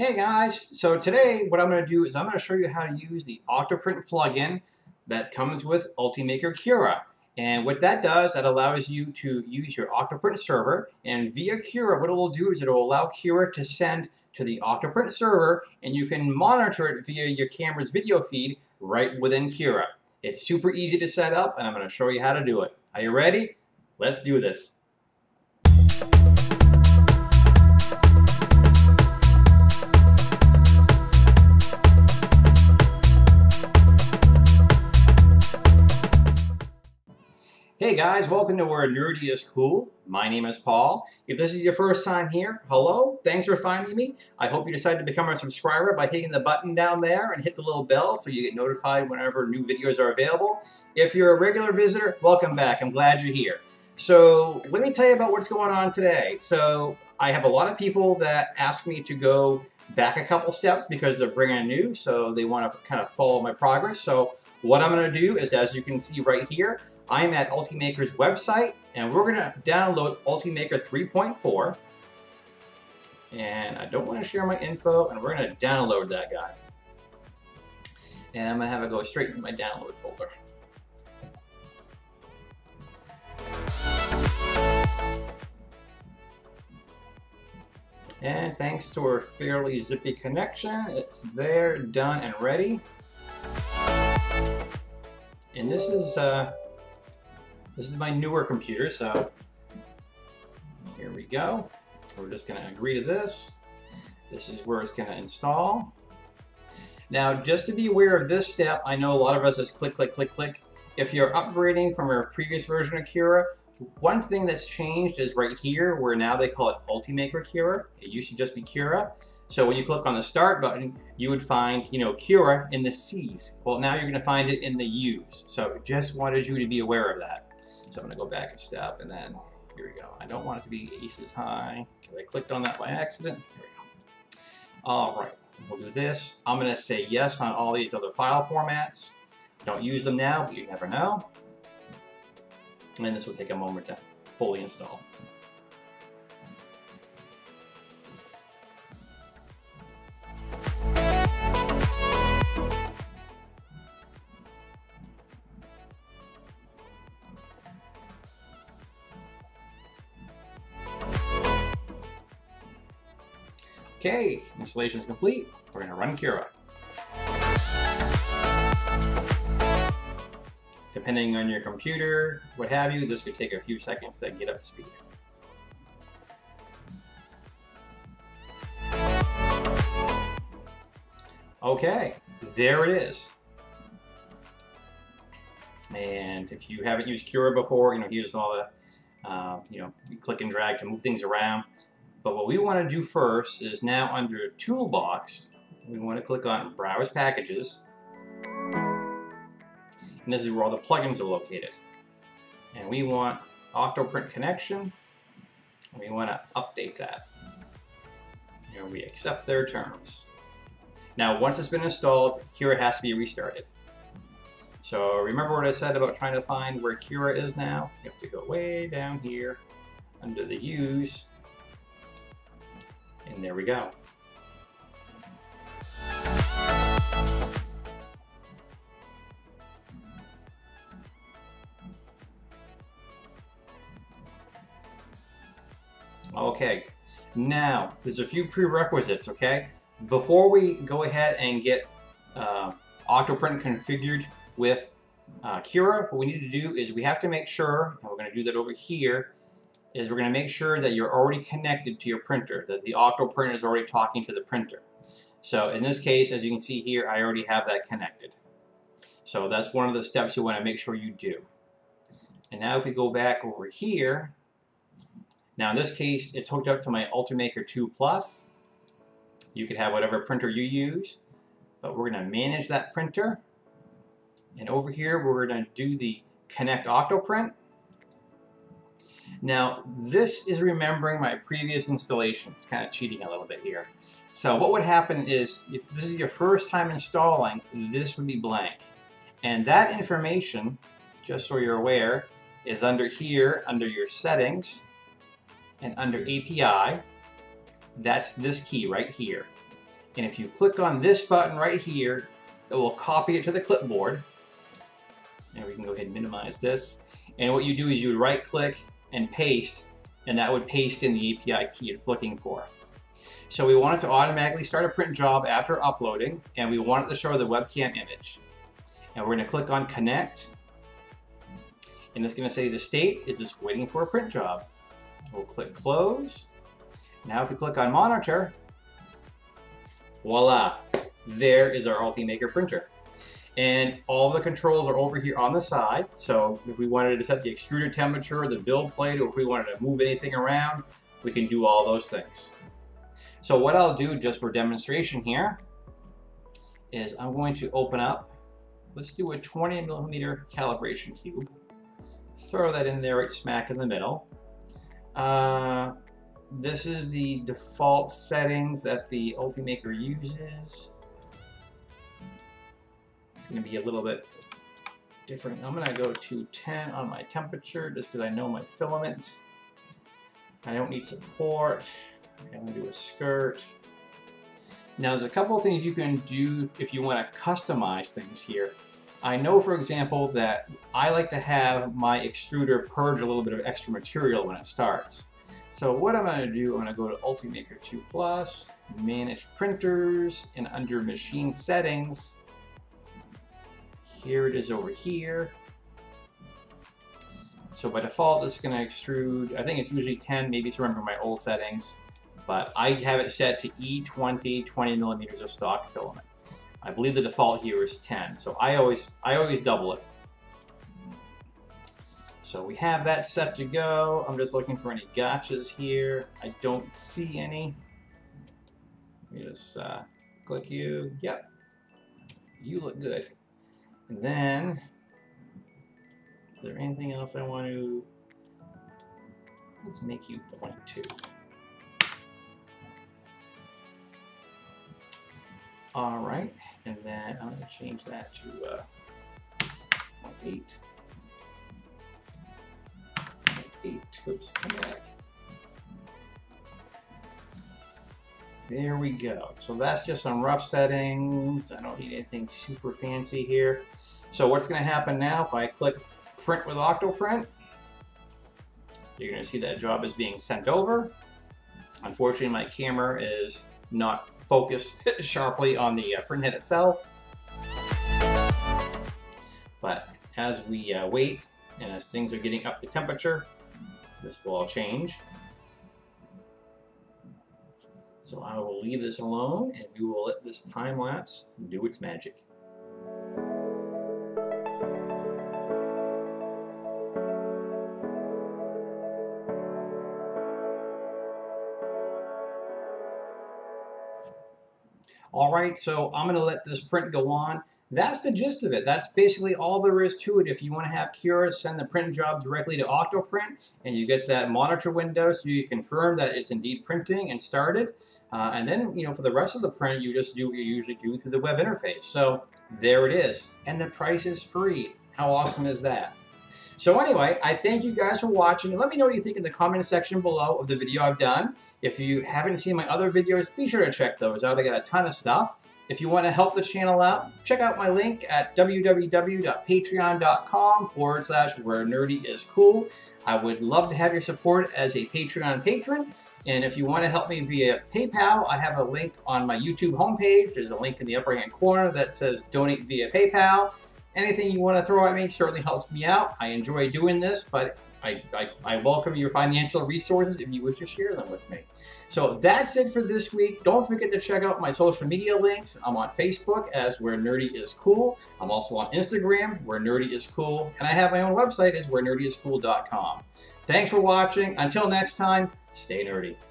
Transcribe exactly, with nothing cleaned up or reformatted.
Hey guys, so today what I'm going to do is I'm going to show you how to use the Octoprint plugin that comes with Ultimaker Cura. And what that does, that allows you to use your Octoprint server, and via Cura what it will do is it will allow Cura to send to the Octoprint server, and you can monitor it via your camera's video feed right within Cura. It's super easy to set up, and I'm going to show you how to do it. Are you ready? Let's do this. Hey guys, welcome to Where Nerdy is Cool. My name is Paul. If this is your first time here, hello, thanks for finding me. I hope you decide to become a subscriber by hitting the button down there and hit the little bell so you get notified whenever new videos are available. If you're a regular visitor, welcome back. I'm glad you're here. So let me tell you about what's going on today. So I have a lot of people that ask me to go back a couple steps because they're brand new, so they want to kind of follow my progress. So what I'm going to do is, as you can see right here, I'm at Ultimaker's website, and we're going to download Ultimaker three point four. And I don't want to share my info, and we're going to download that guy. And I'm going to have it go straight into my download folder. And thanks to our fairly zippy connection, it's there, done, and ready. And this is... Uh, This is my newer computer, so here we go. We're just gonna agree to this. This is where it's gonna install. Now, just to be aware of this step, I know a lot of us is click, click, click, click. If you're upgrading from your previous version of Cura, one thing that's changed is right here, where now they call it Ultimaker Cura. It used to just be Cura. So when you click on the Start button, you would find, you know, Cura in the C's. Well, now you're gonna find it in the U's. So just wanted you to be aware of that. So I'm going to go back a step, and then here we go. I don't want it to be aces high because I clicked on that by accident. Here we go. All right, we'll do this. I'm going to say yes on all these other file formats. Don't use them now, but you never know. And this will take a moment to fully install. Okay, installation is complete. We're going to run Cura. Depending on your computer, what have you, this could take a few seconds to get up to speed. Okay, there it is. And if you haven't used Cura before, you know, here's all the, uh, you know, you click and drag to move things around. But what we want to do first is now under Toolbox, we want to click on Browse Packages. And this is where all the plugins are located. And we want Octoprint Connection. And we want to update that. And we accept their terms. Now, once it's been installed, Cura has to be restarted. So remember what I said about trying to find where Cura is now? You have to go way down here under the U's. And there we go. Okay, now there's a few prerequisites, okay? Before we go ahead and get uh, Octoprint configured with uh, Cura, what we need to do is we have to make sure, and we're going to do that over here, is we're going to make sure that you're already connected to your printer, that the Octoprint is already talking to the printer. So in this case, as you can see here, I already have that connected. So that's one of the steps you want to make sure you do. And now if we go back over here, now in this case, it's hooked up to my Ultimaker two plus. You could have whatever printer you use, but we're going to manage that printer. And over here, we're going to do the Connect Octoprint. Now, this is remembering my previous installation. It's kind of cheating a little bit here. So what would happen is, if this is your first time installing, this would be blank. And that information, just so you're aware, is under here, under your settings, and under A P I. That's this key right here. And if you click on this button right here, it will copy it to the clipboard. And we can go ahead and minimize this. And what you do is you would right click and paste, and that would paste in the A P I key it's looking for. So we want it to automatically start a print job after uploading, and we want it to show the webcam image. And we're gonna click on connect, and it's gonna say the state is just waiting for a print job. We'll click close. Now if we click on monitor, voila, there is our Ultimaker printer. And all the controls are over here on the side. So if we wanted to set the extruder temperature, the build plate, or if we wanted to move anything around, we can do all those things. So what I'll do just for demonstration here is I'm going to open up, let's do a twenty millimeter calibration cube. Throw that in there right smack in the middle. Uh, this is the default settings that the Ultimaker uses. It's going to be a little bit different. I'm going to go to ten on my temperature just because I know my filament. I don't need support. I'm going to do a skirt. Now there's a couple of things you can do if you want to customize things here. I know, for example, that I like to have my extruder purge a little bit of extra material when it starts. So what I'm going to do, I'm going to go to Ultimaker two plus, Manage Printers, and under Machine Settings, here it is over here. So by default, it's going to extrude, I think it's usually ten, maybe it's remember my old settings, but I have it set to E twenty, twenty millimeters of stock filament. I believe the default here is ten, so I always, I always double it. So we have that set to go. I'm just looking for any gotchas here. I don't see any. Let me just uh, click you. Yep, you look good. And then, is there anything else I want to, let's make you point two. All right, and then I'm gonna change that to uh, point eight. Point eight, oops, come back. There we go. So that's just some rough settings. I don't need anything super fancy here. So what's going to happen now, if I click print with Octoprint, you're going to see that job is being sent over. Unfortunately, my camera is not focused sharply on the uh, printhead itself. But as we uh, wait and as things are getting up to temperature, this will all change. So I will leave this alone and we will let this time lapse do its magic. All right, so I'm gonna let this print go on. That's the gist of it. That's basically all there is to it. If you wanna have Cura, send the print job directly to Octoprint and you get that monitor window so you confirm that it's indeed printing and started. Uh, and then, you know, for the rest of the print, you just do what you usually do through the web interface. So there it is. And the price is free. How awesome is that? So anyway, I thank you guys for watching. And let me know what you think in the comment section below of the video I've done. If you haven't seen my other videos, be sure to check those out. I got a ton of stuff. If you want to help the channel out, check out my link at www.patreon.com forward slash where nerdy is cool. I would love to have your support as a Patreon patron. And if you want to help me via PayPal, I have a link on my YouTube homepage. There's a link in the upper hand corner that says donate via PayPal. Anything you want to throw at me certainly helps me out. I enjoy doing this, but I, I, I welcome your financial resources if you wish to share them with me. So that's it for this week. Don't forget to check out my social media links. I'm on Facebook as Where Nerdy Is Cool. I'm also on Instagram, Where Nerdy Is Cool. And I have my own website, is where nerdy is cool dot com. Thanks for watching. Until next time, stay nerdy.